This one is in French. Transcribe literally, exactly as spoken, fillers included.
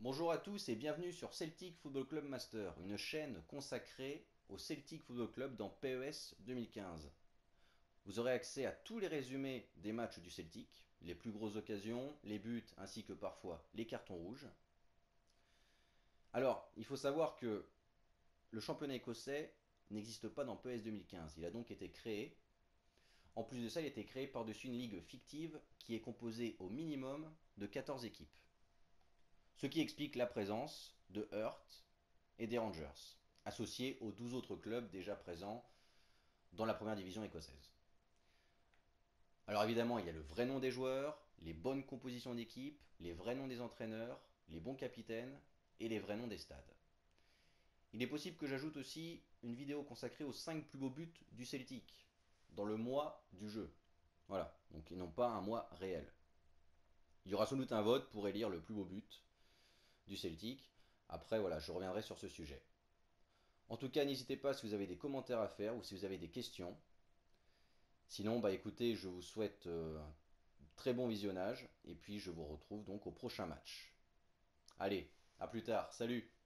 Bonjour à tous et bienvenue sur Celtic Football Club Master, une chaîne consacrée au Celtic Football Club dans P E S deux mille quinze. Vous aurez accès à tous les résumés des matchs du Celtic, les plus grosses occasions, les buts ainsi que parfois les cartons rouges. Alors, il faut savoir que le championnat écossais n'existe pas dans P E S deux mille quinze, il a donc été créé. En plus de ça, il a été créé par-dessus une ligue fictive qui est composée au minimum de quatorze équipes. Ce qui explique la présence de Hearts et des Rangers, associés aux douze autres clubs déjà présents dans la première division écossaise. Alors évidemment, il y a le vrai nom des joueurs, les bonnes compositions d'équipe, les vrais noms des entraîneurs, les bons capitaines et les vrais noms des stades. Il est possible que j'ajoute aussi une vidéo consacrée aux cinq plus beaux buts du Celtic, dans le mois du jeu. Voilà, donc ils n'ont pas un mois réel. Il y aura sans doute un vote pour élire le plus beau but du Celtic. Après, voilà, je reviendrai sur ce sujet. En tout cas, n'hésitez pas si vous avez des commentaires à faire ou si vous avez des questions. Sinon, bah écoutez, je vous souhaite euh, un très bon visionnage et puis je vous retrouve donc au prochain match. Allez, à plus tard, salut!